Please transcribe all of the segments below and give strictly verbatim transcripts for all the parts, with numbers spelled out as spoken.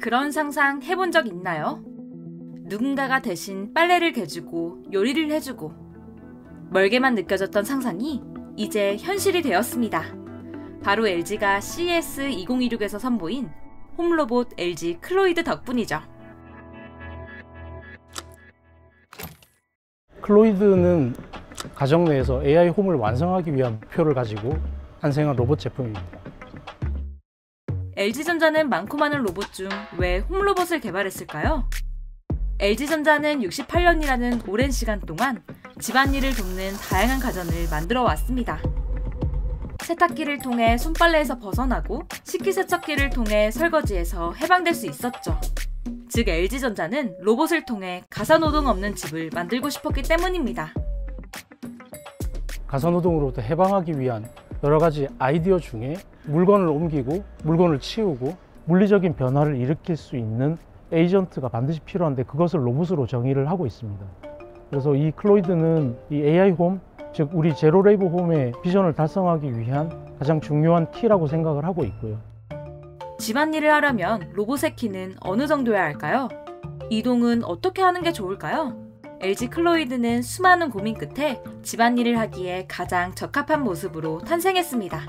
그런 상상 해본 적 있나요? 누군가가 대신 빨래를 개주고 요리를 해주고 멀게만 느껴졌던 상상이 이제 현실이 되었습니다. 바로 엘지가 씨 에스 이공이육에서 선보인 홈로봇 엘지 클로이드 덕분이죠. 클로이드는 가정 내에서 에이 아이 홈을 완성하기 위한 목표를 가지고 탄생한 로봇 제품입니다. 엘지전자는 많고 많은 로봇 중 왜 홈로봇을 개발했을까요? 엘지전자는 육십팔 년이라는 오랜 시간 동안 집안일을 돕는 다양한 가전을 만들어 왔습니다. 세탁기를 통해 손빨래에서 벗어나고 식기세척기를 통해 설거지에서 해방될 수 있었죠. 즉 엘지전자는 로봇을 통해 가사노동 없는 집을 만들고 싶었기 때문입니다. 가사노동으로부터 해방하기 위한 여러 가지 아이디어 중에 물건을 옮기고 물건을 치우고 물리적인 변화를 일으킬 수 있는 에이전트가 반드시 필요한데 그것을 로봇으로 정의를 하고 있습니다. 그래서 이 클로이드는 이 에이 아이 홈, 즉 우리 제로 레이버 홈의 비전을 달성하기 위한 가장 중요한 키라고 생각을 하고 있고요. 집안일을 하려면 로봇의 키는 어느 정도여야 할까요? 이동은 어떻게 하는 게 좋을까요? 엘지 클로이드는 수많은 고민 끝에 집안일을 하기에 가장 적합한 모습으로 탄생했습니다.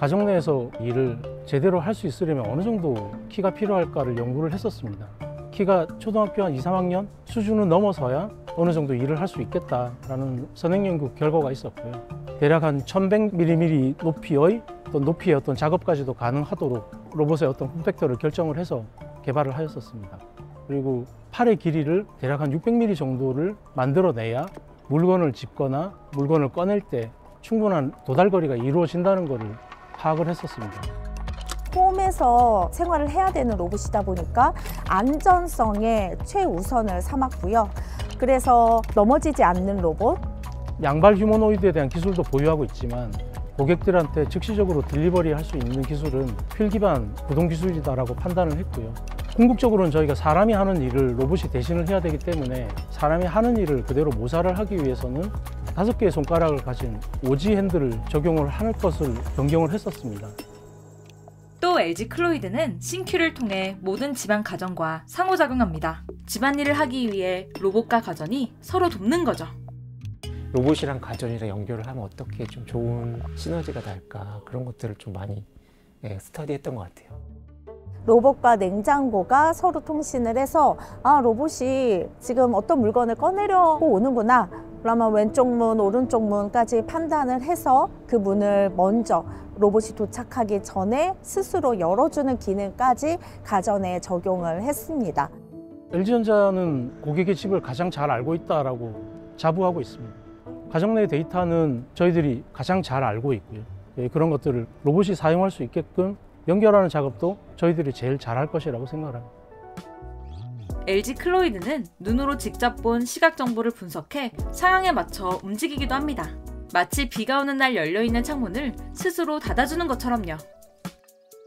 가정 내에서 일을 제대로 할 수 있으려면 어느 정도 키가 필요할까를 연구를 했었습니다. 키가 초등학교 한 이, 삼 학년 수준은 넘어서야 어느 정도 일을 할 수 있겠다라는 선행연구 결과가 있었고요. 대략 한 천백 밀리미터 높이의 어떤 높이의 어떤 작업까지도 가능하도록 로봇의 어떤 홈팩터를 결정을 해서 개발을 하였었습니다. 그리고 팔의 길이를 대략 한 육백 밀리미터 정도를 만들어내야 물건을 짚거나 물건을 꺼낼 때 충분한 도달거리가 이루어진다는 것을 파악을 했었습니다. 홈에서 생활을 해야 되는 로봇이다 보니까 안전성에 최우선을 삼았고요. 그래서 넘어지지 않는 로봇, 양발 휴머노이드에 대한 기술도 보유하고 있지만 고객들한테 즉시적으로 딜리버리 할 수 있는 기술은 휠 기반 구동 기술이다라고 판단을 했고요. 궁극적으로는 저희가 사람이 하는 일을 로봇이 대신을 해야 되기 때문에 사람이 하는 일을 그대로 모사를 하기 위해서는 다섯 개의 손가락을 가진 오지 핸들을 적용을 할 것을 변경을 했었습니다. 또 엘지 클로이드는 싱큐를 통해 모든 집안 가전과 상호작용합니다. 집안일을 하기 위해 로봇과 가전이 서로 돕는 거죠. 로봇이랑 가전이랑 연결을 하면 어떻게 좀 좋은 시너지가 날까, 그런 것들을 좀 많이 예, 스터디했던 것 같아요. 로봇과 냉장고가 서로 통신을 해서 아, 로봇이 지금 어떤 물건을 꺼내려고 오는구나, 그러면 왼쪽 문, 오른쪽 문까지 판단을 해서 그 문을 먼저 로봇이 도착하기 전에 스스로 열어주는 기능까지 가전에 적용을 했습니다. 엘지전자는 고객의 집을 가장 잘 알고 있다라고 자부하고 있습니다. 가정 내 데이터는 저희들이 가장 잘 알고 있고요. 그런 것들을 로봇이 사용할 수 있게끔 연결하는 작업도 저희들이 제일 잘할 것이라고 생각합니다. 엘지 클로이드는 눈으로 직접 본 시각 정보를 분석해 상황에 맞춰 움직이기도 합니다. 마치 비가 오는 날 열려있는 창문을 스스로 닫아주는 것처럼요.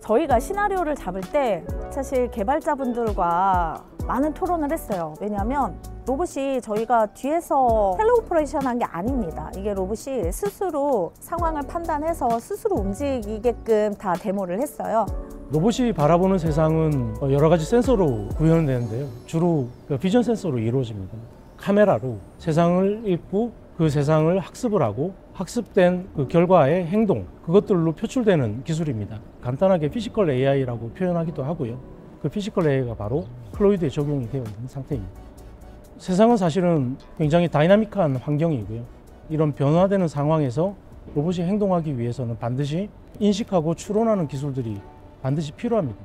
저희가 시나리오를 잡을 때 사실 개발자분들과 많은 토론을 했어요. 왜냐하면 로봇이 저희가 뒤에서 텔레오퍼레이션 한 게 아닙니다. 이게 로봇이 스스로 상황을 판단해서 스스로 움직이게끔 다 데모를 했어요. 로봇이 바라보는 세상은 여러 가지 센서로 구현되는데요. 주로 비전 센서로 이루어집니다. 카메라로 세상을 읽고 그 세상을 학습을 하고 학습된 그 결과의 행동, 그것들로 표출되는 기술입니다. 간단하게 피지컬 에이 아이라고 표현하기도 하고요. 그 피지컬 에이 아이가 바로 클로이드에 적용이 되어 있는 상태입니다. 세상은 사실은 굉장히 다이나믹한 환경이고요. 이런 변화되는 상황에서 로봇이 행동하기 위해서는 반드시 인식하고 추론하는 기술들이 반드시 필요합니다.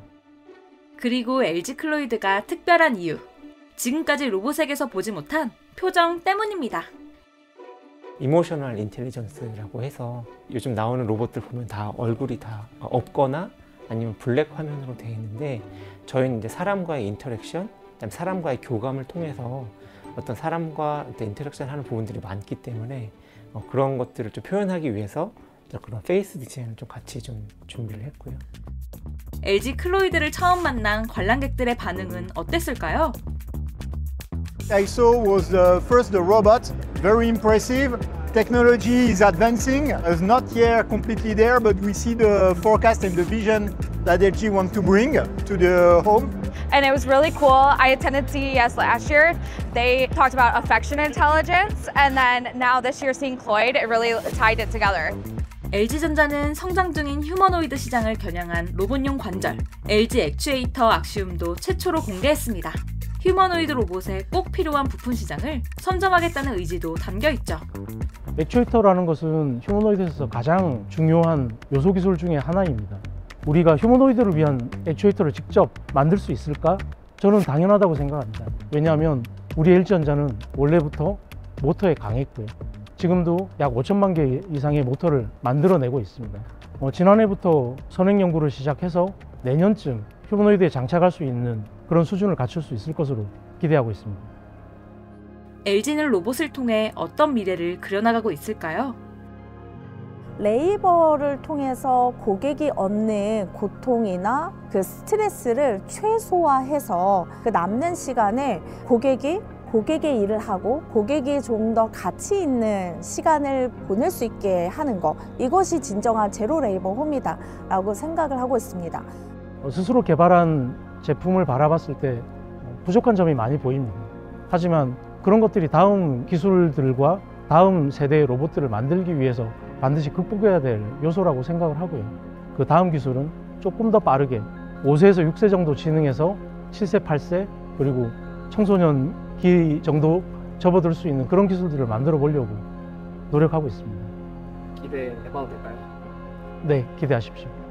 그리고 엘지 클로이드가 특별한 이유, 지금까지 로봇에게서 보지 못한 표정 때문입니다. 이모셔널 인텔리전스라고 해서 요즘 나오는 로봇들 보면 다 얼굴이 다 없거나 아니면 블랙 화면으로 되어 있는데, 저희는 이제 사람과의 인터랙션, 사람과의 교감을 통해서 어떤 사람과 인터랙션 하는 부분들이 많기 때문에 그런 것들을 좀 표현하기 위해서 그런 페이스 디자인을 좀 같이 좀 준비를 했고요. 엘지 클로이드를 처음 만난 관람객들의 반응은 어땠을까요? I saw was the first the robot, very impressive. Technology is advancing, it's not yet completely there, but we see the forecast and the vision that L G want to bring to the home. And it was really cool. I attended C E S last year. They talked about affection intelligence, and then now this year seeing CLOiD, it really tied it together. 엘지전자는 성장 중인 휴머노이드 시장을 겨냥한 로봇용 관절, 엘지 액추에이터 악시움도 최초로 공개했습니다. 휴머노이드 로봇에 꼭 필요한 부품 시장을 선점하겠다는 의지도 담겨있죠. 액추에이터라는 것은 휴머노이드에서 가장 중요한 요소 기술 중에 하나입니다. 우리가 휴머노이드를 위한 액추에이터를 직접 만들 수 있을까? 저는 당연하다고 생각합니다. 왜냐하면 우리 엘지전자는 원래부터 모터에 강했고요. 지금도 약 오천만 개 이상의 모터를 만들어내고 있습니다. 어, 지난해부터 선행 연구를 시작해서 내년쯤 휴머노이드에 장착할 수 있는 그런 수준을 갖출 수 있을 것으로 기대하고 있습니다. 엘지는 로봇을 통해 어떤 미래를 그려나가고 있을까요? 레이버를 통해서 고객이 얻는 고통이나 그 스트레스를 최소화해서 그 남는 시간에 고객이 고객의 일을 하고 고객이 좀 더 가치 있는 시간을 보낼 수 있게 하는 것, 이것이 진정한 제로 레이버 홈이다 라고 생각을 하고 있습니다. 스스로 개발한 제품을 바라봤을 때 부족한 점이 많이 보입니다. 하지만 그런 것들이 다음 기술들과 다음 세대의 로봇들을 만들기 위해서 반드시 극복해야 될 요소라고 생각을 하고요. 그 다음 기술은 조금 더 빠르게 오 세에서 육 세 정도 지능에서 칠 세, 팔 세 그리고 청소년 기 정도 접어들 수 있는 그런 기술들을 만들어 보려고 노력하고 있습니다. 기대해봐도 될까요? 네, 기대하십시오.